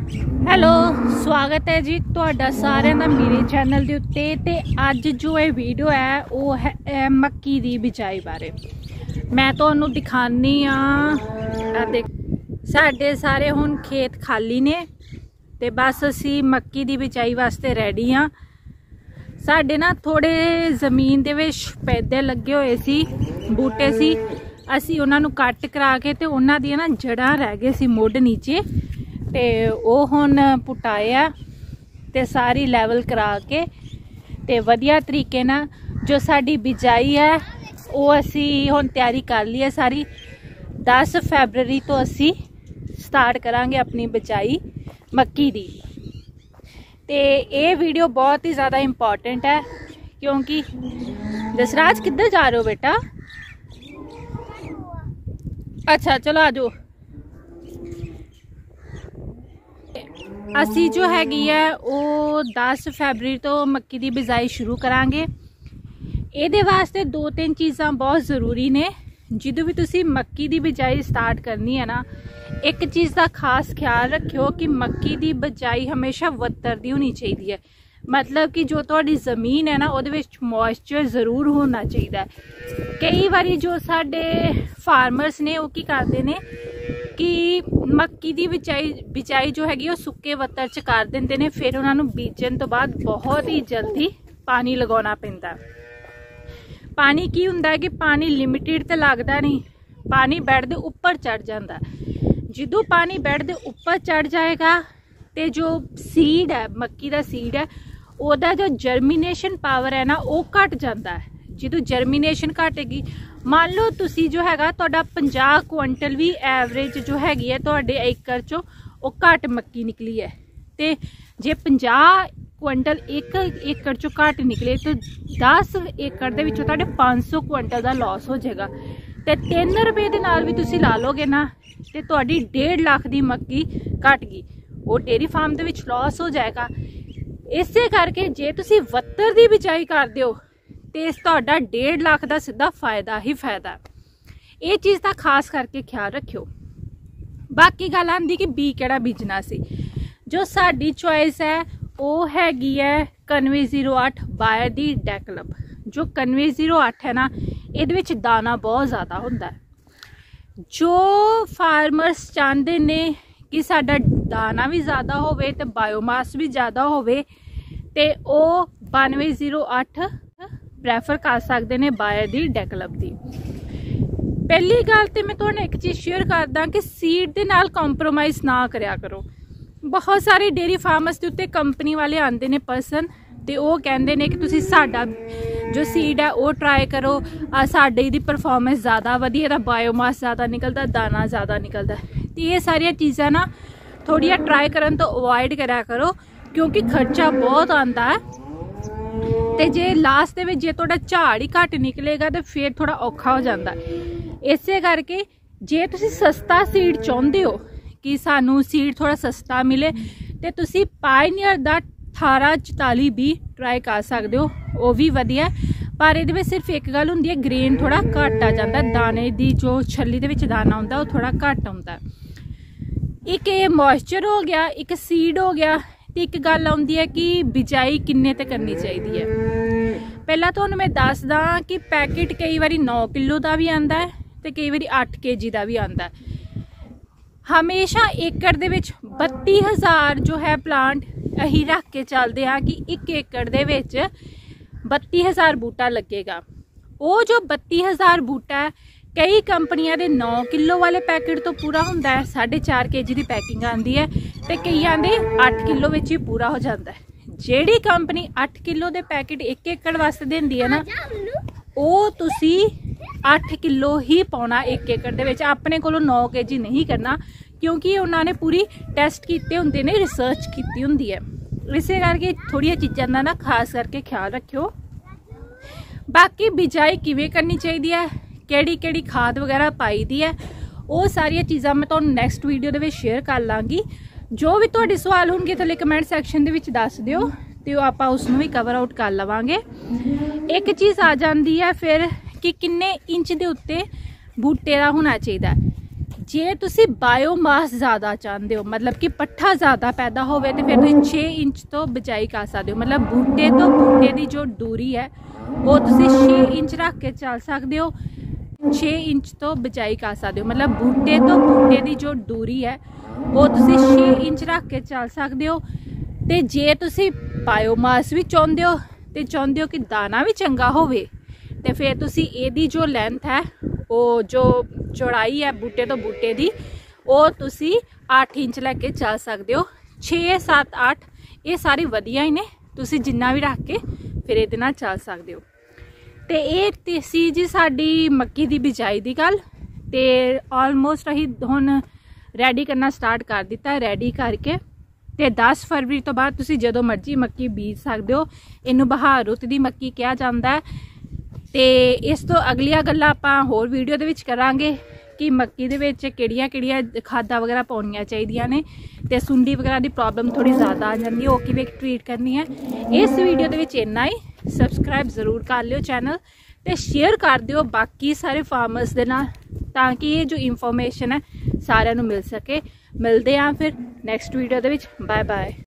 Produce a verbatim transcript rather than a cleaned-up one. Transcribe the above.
Hello, स्वागत है जी तुहाडा सारे का मेरे चैनल के उत्ते। ते अज जो ये वीडियो है वो है, है मक्की दी बिजाई बारे। मैं तुहानू दिखानी आ देख साडे सारे हुण खेत खाली ने ते बस असी मक्की दी बिजाई वास्ते रेडी हाँ। साडे ना थोड़े जमीन दे विच पैदे लगे होए सी, बूटे सी, असी उन्हां नू कट करा के ते उन्हां दी ना जड़ां रह गए सी मुड नीचे, ते वो हुण पुटाया ते सारी लैवल करा के ते वधिया तरीके ना जो साडी बिजाई है वो असी हुण तैयारी कर ली है सारी। दस फरवरी तो असी स्टार्ट करांगे अपनी बिजाई मक्की दी। ते ये वीडियो बहुत ही ज़्यादा इंपॉर्टेंट है क्योंकि जसराज किधर जा रहे हो बेटा? अच्छा चलो आ जाओ। असी जो हैगी है वो दस फरवरी तो मक्की की बिजाई शुरू करांगे। ये वास्ते दो तीन चीज़ा बहुत जरूरी ने। जिदों भी तुसी मक्की की बिजाई स्टार्ट करनी है ना, एक चीज़ का खास ख्याल रखियो कि मक्की की बिजाई हमेशा वत्तर दी होनी चाहिए है। मतलब कि जो तुहाडी जमीन है ना उहदे विच मॉइस्चर जरूर होना चाहिए। कई बारी जो साडे फार्मर्स ने वो की करते हैं कि मक्की की बिजाई बिजाई जो हैगी सुक्के वत्तर च कर देंदे ने, फिर उन्होंने बीजन तो बाद बहुत ही जल्दी पानी लगाना पैंदा। पानी की हुंदा कि पानी लिमिटेड तो लगता नहीं, पानी बेड के उपर चढ़ जाता। जिदों पानी बेड के उपर चढ़ जाएगा तो जो सीड है मक्की का सीड है उसका जो जर्मीनेशन पावर है ना वो घट जाता है। जिदों जर्मीनेशन घटेगी, मान लो तुसी जो हैगा तुहाडा पचास क्विंटल भी एवरेज जो हैगी है तुहाडे एकड़ चो वो घट मक्की निकली है, तो जे पचास क्विंटल एक एकड़ चो घट निकले तो दस एकड़ दे विचों तुहाडे पाँच सौ क्विंटल का लॉस हो जाएगा। तो तीन रुपए के नाल भी तुसी ला लोगे ना तो तुहाडी डेढ़ लाख की मक्की घट गई, वो डेयरी फार्म दे विच लॉस हो जाएगा। इसे करके जे तुसी वत्तर की बिजाई करदे हो तो तुहाडा डेढ़ लाख का सीधा फायदा ही फायदा। ये चीज़ का खास करके ख्याल रखियो। बाकी गल आती कि बी केड़ा बीजना सी, जो साडी चॉइस है वो हैगी है कन्वे जीरो अठ बायर दी डेकलब। जो कन्वे जीरो अठ है ना इहदे विच दाना बहुत ज़्यादा होंदा है। जो फार्मर्स चाहते ने कि साडा दाना भी ज़्यादा होवे ते बायोमास भी ज़्यादा होवे ते ओ बानवे जीरो अठ प्रैफर कर सकते हैं बायर की डेकलब की। पहली गल तो मैं थोड़ा एक चीज़ शेयर करदा कि सीड के नाल कॉम्प्रोमाइज़ ना कराया करो। बहुत सारे डेयरी फार्मर्स के उत्ते कंपनी वाले आते हैं परसन, तो वो कहते हैं कि तुसी साडा जो सीड है वो ट्राई करो, साडे दी परफॉर्मेंस ज़्यादा वधिया, दा बायोमास ज़्यादा निकलता, दाना ज़्यादा निकलता। तो ये सारिया चीज़ा ना थोड़िया ट्राई करन तो अवॉइड कराया करो क्योंकि खर्चा बहुत आता है। तो जे लास्ट में जे थोड़ा झाड़ ही घट निकलेगा तो फिर थोड़ा औखा हो जाता। इस करके जे तुसी सस्ता सीड चाहते हो कि सानू सीड थोड़ा सस्ता मिले तो तुसी पायनियर दा अठारह चौताली भी ट्राई कर सकते हो, वो भी वधिया। पर ये सिर्फ एक गल होंदी है, ग्रेन थोड़ा घट आ जाता, दाने की जो छली दे दाना होंदा वो थोड़ा घट आउंदा। एक ये मॉइस्चर हो गया, एक सीड हो गया। तो एक गल आउंदी है कि बिजाई किन्ने ते करनी चाहिए है। पहला तुहानूं मैं दसदा कि पैकेट कई बार नौ किलो का भी आंदा है तो कई बार अठ के जी का भी आंदा है। हमेशा एकड़ दे विच बत्ती हज़ार जो है प्लांट अही रख के चलते हाँ कि एक एकड़ दे विच बत्ती हज़ार बूटा लगेगा। वो जो बत्ती हज़ार बूटा है कई कंपनियां दे नौ किलो वाले पैकेट तो पूरा होंदा है, साढ़े चार के जी की पैकिंग आती है, तो कई दे अठ किलो में ही पूरा हो जाता है। जेड़ी कंपनी अठ किलो के पैकेट एक एकड़ वास्ते देंदी है ना वो तुसी अठ किलो ही पाना एक एकड़ दे विच, अपने कोलो नौ के जी नहीं करना क्योंकि उन्होंने पूरी टैसट किए होंदे ने, रिसर्च की होंदी है। इस करके थोड़िया चीज़ों का ना खास करके ख्याल रखियो। बाकी बिजाई किवें करनी चाहिए है, केड़ी केड़ी खाद वगैरह पाई दी है, वो सारिया चीज़ा मैं तुहानूं नैक्सट वीडियो दे विच शेयर कर लाँगी। जो भी तुहाडे सवाल होणगे थल्ले कमेंट सैक्शन दे विच दस दिओ ते आपां उसनूं भी कवर आउट कर लवांगे। एक चीज़ आ जांदी है फिर कि किन्ने इंच दे उत्ते बूटे दा होना चाहिए। जे तुसी बायोमास ज़्यादा चाहते हो, मतलब कि पट्ठा ज़्यादा पैदा होवे तो फिर तुम छे इंच तो बिजाई कर सकते हो। मतलब बूटे तो बूटे की जो दूरी है वो तुसी छे इंच रख के चल सकते हो, छे इंच तो बिजाई कर सकते हो। मतलब बूटे तो बूटे की जो दूरी है वो तुसी छे इंच रख के चल सकते हो। तो जे तुसी बायोमास भी चाहते हो तो चाहते हो कि दाना भी चंगा होवे तो फिर तुसी एदी जो लेंथ है वो जो चौड़ाई है बूटे तो बूटे की वो तुसी आठ इंच लैके चल सकते हो। छे सत्त आठ ये सारी वधिया ही ने, तुसी जिन्ना भी रख के फिर ये चल सकते हो। तो ये सी जी साडी मक्की की बिजाई की गल। तो ऑलमोस्ट अही हुण रेडी करना स्टार्ट कर दिता, रेडी करके तो दस फरवरी तो बाद तुसी जदों मर्जी मक्की बीज सकते हो। इनू बहार रुत की मक्की कहा जाता है। तो इस तो अगलिया गल्लां आपां होर वीडियो दे विच करांगे कि मक्की दे विच किहड़ियां किहड़ियां खादां वगैरह पाउणियां चाहीदियां ने ते सुंडी वगैरह दी प्रॉब्लम थोड़ी ज़्यादा आ जांदी है, ओह किवें ट्रीट करनी है। इस वीडियो दे विच इन्ना ही। सबसक्राइब जरूर कर लियो चैनल ते शेयर कर दिओ बाकी सारे फार्मर्स दे नाल तां कि ये जो इंफॉर्मेशन है सारिआं नूं मिल सके। मिलदे आं फिर नैक्सट वीडियो दे विच। Bye bye.